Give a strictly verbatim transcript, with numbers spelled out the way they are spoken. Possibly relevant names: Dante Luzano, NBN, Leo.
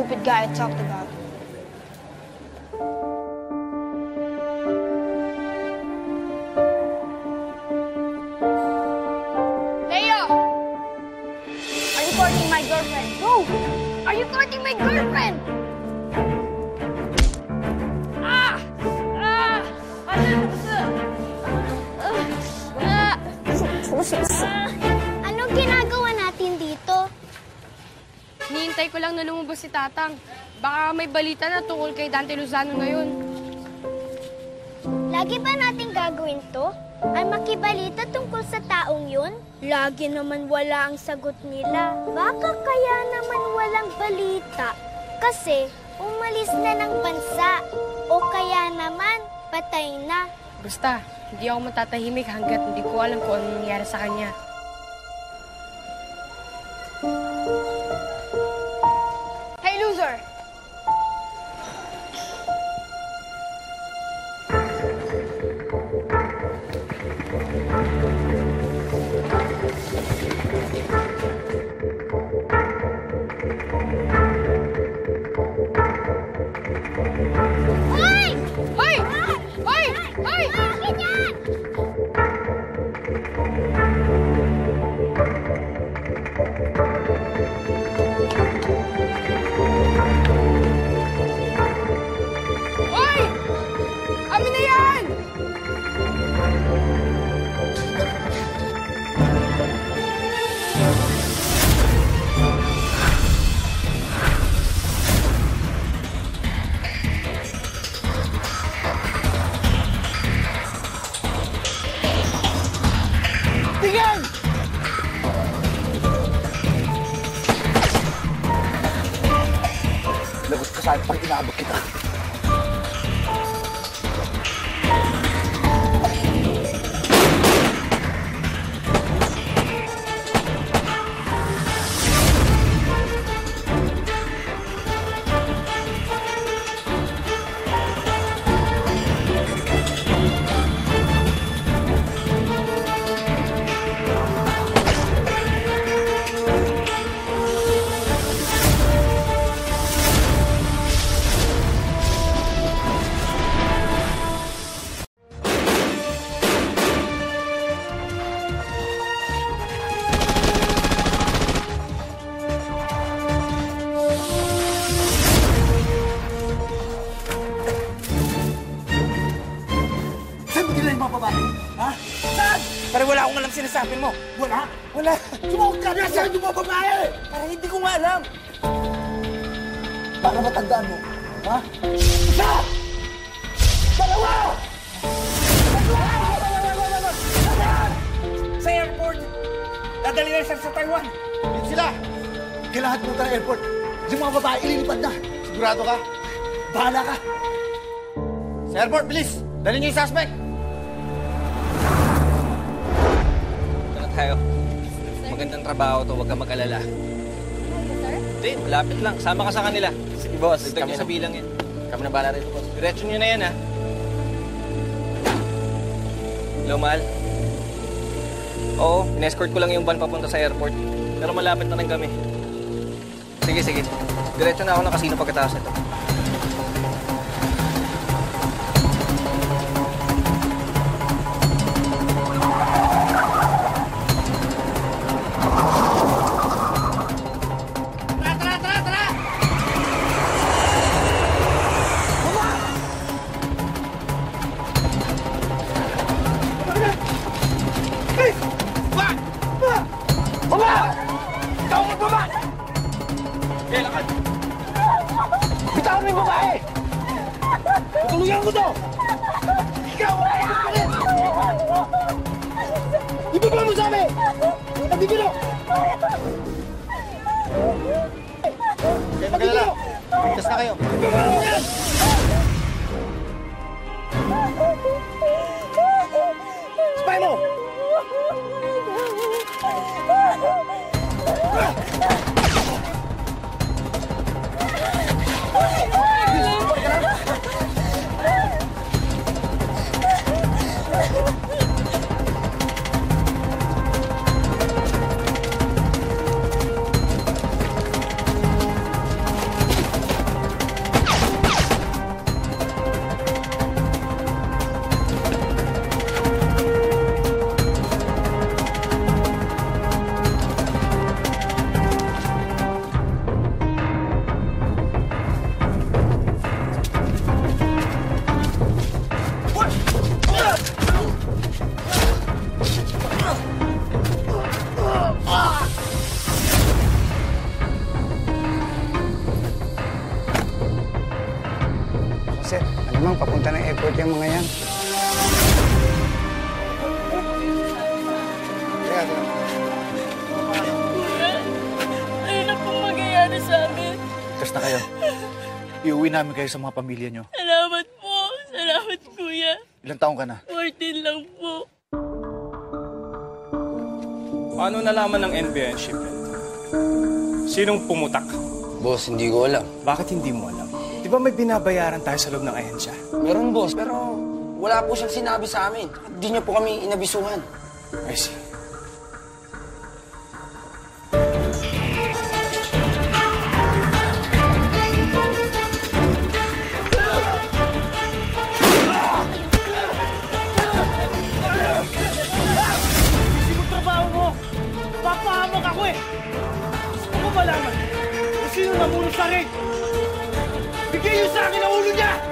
stupid guy I talked about. Leo! Are you courting my girlfriend? No! Are you courting my girlfriend? Ah! Ah! Ah! Anong ginagawa natin dito? Hinihintay ko lang na lumabas si Tatang. Baka may balita na tungkol kay Dante Luzano ngayon. Lagi ba natin gagawin to? Ay makibalita tungkol sa taong yun? Lagi naman wala ang sagot nila. Baka kaya naman walang balita. Kasi umalis na ng bansa. O kaya naman patay na. Basta, hindi ako matatahimik hanggat hindi ko alam kung anong nangyari sa kanya. Sinasabi mo? Wala? Wala! Sumawag ka! Nasaan yung mga babae? Parang hindi ko nga alam. Para matandaan mo, ha? Isa! Dalawa! Dalawa! Nasaan? Sa airport! Dadali na sila sa Taiwan! Yan sila! Kailangan mo tala airport. Yung mga babae, ililipad na. Sigurado ka? Bahala ka! Sa airport, bilis! Dali niyo yung suspect! Tayo. Magandang trabaho to, wag kang mag-alala. Hindi, malapit lang. Sama ka sa kanila. Sige, boss. Dagdag sa bilang yan. Kami na bala rin, boss. Diretso nyo na yan, ha? Hello, mahal. Oo, in-escort ko lang yung van papunta sa airport. Pero malapit na rin kami. Sige, sige. Diretso na ako ng casino pagkatapos ito. yung mga yan. Ayun na pong magyayari sa amin. Kas na kayo. Iuwi namin kayo sa mga pamilya nyo. Salamat po. Salamat, kuya. Ilang taong ka na? fourteen lang po. Paano nalaman ng N B N shipment? Sinong pumutak? Boss, hindi ko alam. Bakit hindi mo alam? Di ba may binabayaran tayo sa loob ng ahensya? Meron, boss. Pero wala po siyang sinabi sa amin. Hindi niya po kami inabisuhan. I see. Sino namulong sa akin? Bigay niyo sa akin ang ulo niya!